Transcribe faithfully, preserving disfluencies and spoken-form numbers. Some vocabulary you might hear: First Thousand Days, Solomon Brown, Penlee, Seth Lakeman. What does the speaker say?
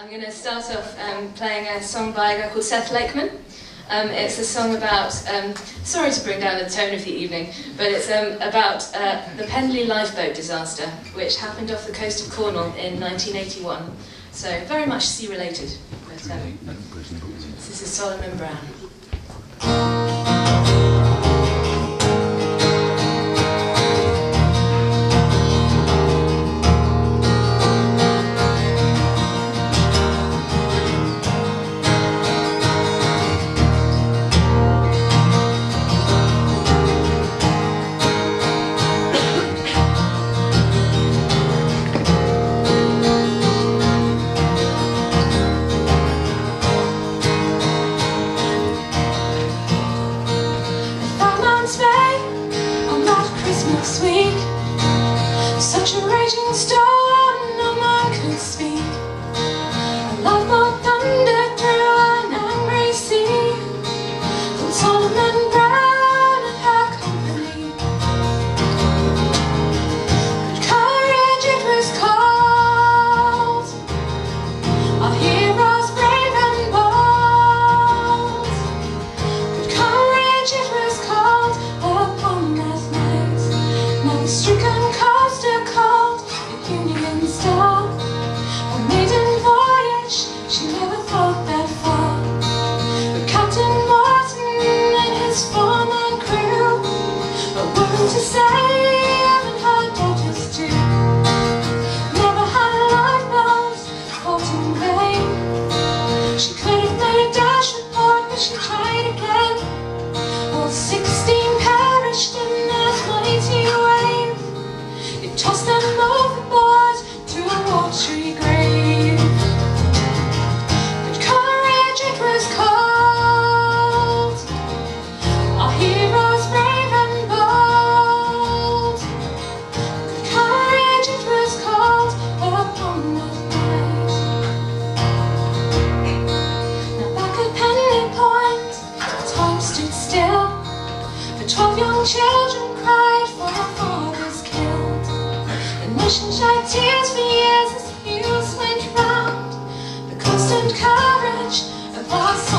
I'm going to start off um, playing a song by a guy called Seth Lakeman. Um, it's a song about, um, sorry to bring down the tone of the evening, but it's um, about uh, the Penlee lifeboat disaster, which happened off the coast of Cornwall in nineteen eighty-one. So very much sea related. But, um, this is Solomon Brown. Christmas week, such a raging storm, no man could speak. A lifeboat thundered through an angry sea, from Solomon Brown and her company. But courage it was called, our heroes brave and bold. But courage it was called upon that night. Stricken coast a cold, an Union star. Her maiden voyage, she never thought that far. But Captain Morton and his four-man crew were willing to save and her daughters too. Never had a lifeboat fought in vain. She could have made a dash at port, but she tried again. All sixteen perished in that mighty wave. Toss them overboard to a watery grave. But courage it was called, our heroes brave and bold. But courage it was called upon that night. Now back at Penlee Point, time stood still, for twelve young children cried for their father's kill. Nation shed tears for years as heels went round, the constant courage of our song.